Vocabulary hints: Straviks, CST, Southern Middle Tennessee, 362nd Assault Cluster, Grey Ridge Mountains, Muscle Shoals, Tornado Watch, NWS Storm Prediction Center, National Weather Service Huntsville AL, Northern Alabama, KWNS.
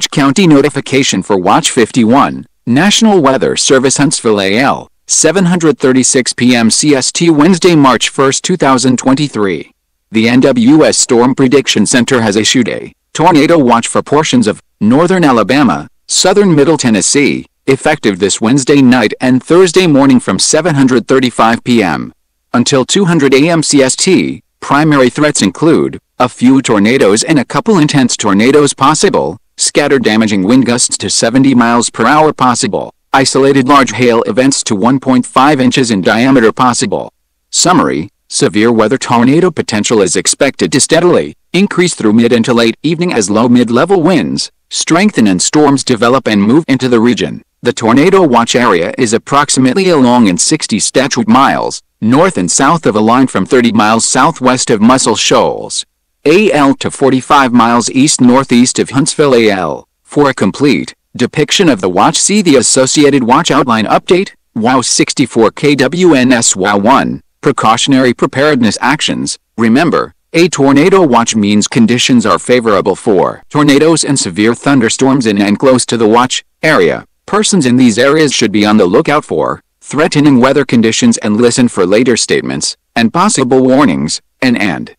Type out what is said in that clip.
Watch County notification for Watch 51, National Weather Service Huntsville AL, 7:36 p.m. CST Wednesday, March 1, 2023. The NWS Storm Prediction Center has issued a tornado watch for portions of Northern Alabama, Southern Middle Tennessee, effective this Wednesday night and Thursday morning from 7:35 p.m. until 2:00 a.m. CST. Primary threats include a few tornadoes and a couple intense tornadoes possible, scattered damaging wind gusts to 70 miles per hour possible, isolated large hail events to 1.5 inches in diameter possible. Summary: severe weather tornado potential is expected to steadily increase through mid into late evening as low mid-level winds strengthen and storms develop and move into the region. The tornado watch area is approximately along in 60 statute miles, north and south of a line from 30 miles southwest of Muscle Shoals, AL to 45 miles east-northeast of Huntsville AL. For a complete depiction of the watch, see the associated watch outline update, WOW 64 KWNS WOW 1, Precautionary Preparedness Actions. Remember, a tornado watch means conditions are favorable for tornadoes and severe thunderstorms in and close to the watch area. Persons in these areas should be on the lookout for threatening weather conditions and listen for later statements and possible warnings, and